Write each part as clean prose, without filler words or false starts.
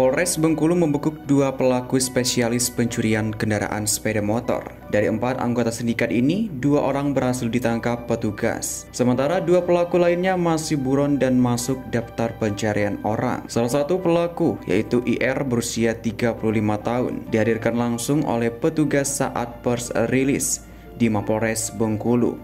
Polres Bengkulu membekuk dua pelaku spesialis pencurian kendaraan sepeda motor. Dari 4 anggota sindikat ini, 2 orang berhasil ditangkap petugas. Sementara 2 pelaku lainnya masih buron dan masuk daftar pencarian orang. Salah satu pelaku, yaitu IR berusia 35 tahun, dihadirkan langsung oleh petugas saat pers rilis di Mapolres Bengkulu.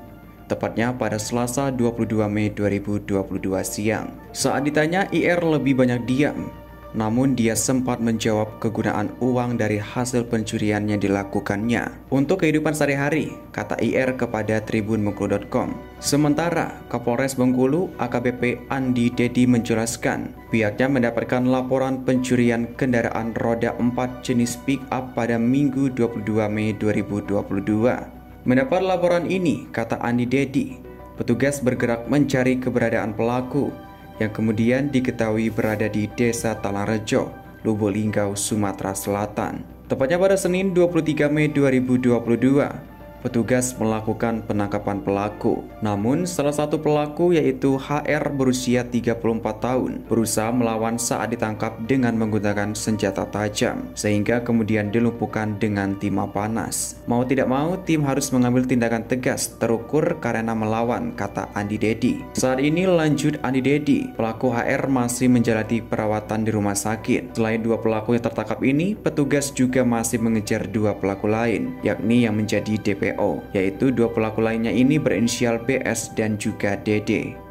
Tepatnya pada Selasa 22 Mei 2022 siang. Saat ditanya, IR lebih banyak diam. Namun dia sempat menjawab kegunaan uang dari hasil pencurian yang dilakukannya untuk kehidupan sehari-hari, kata IR kepada TribunBengkulu.com. Sementara Kapolres Bengkulu AKBP Andi Deddy menjelaskan pihaknya mendapatkan laporan pencurian kendaraan roda 4 jenis pick up pada Minggu 22 Mei 2022. Mendapat laporan ini, kata Andi Deddy, petugas bergerak mencari keberadaan pelaku yang kemudian diketahui berada di Desa Talangrejo, Lubuklinggau, Sumatera Selatan. Tepatnya pada Senin 23 Mei 2022, petugas melakukan penangkapan pelaku. Namun, salah satu pelaku yaitu HR berusia 34 tahun, berusaha melawan saat ditangkap dengan menggunakan senjata tajam, sehingga kemudian dilumpuhkan dengan timah panas. Mau tidak mau, tim harus mengambil tindakan tegas terukur karena melawan, kata Andi Deddy. Saat ini, lanjut Andi Deddy, pelaku HR masih menjalani perawatan di rumah sakit. Selain 2 pelaku yang tertangkap ini, petugas juga masih mengejar 2 pelaku lain, yakni yang menjadi DPO, yaitu 2 pelaku lainnya ini berinisial BS dan juga DD.